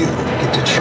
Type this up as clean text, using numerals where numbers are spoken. you get to choose.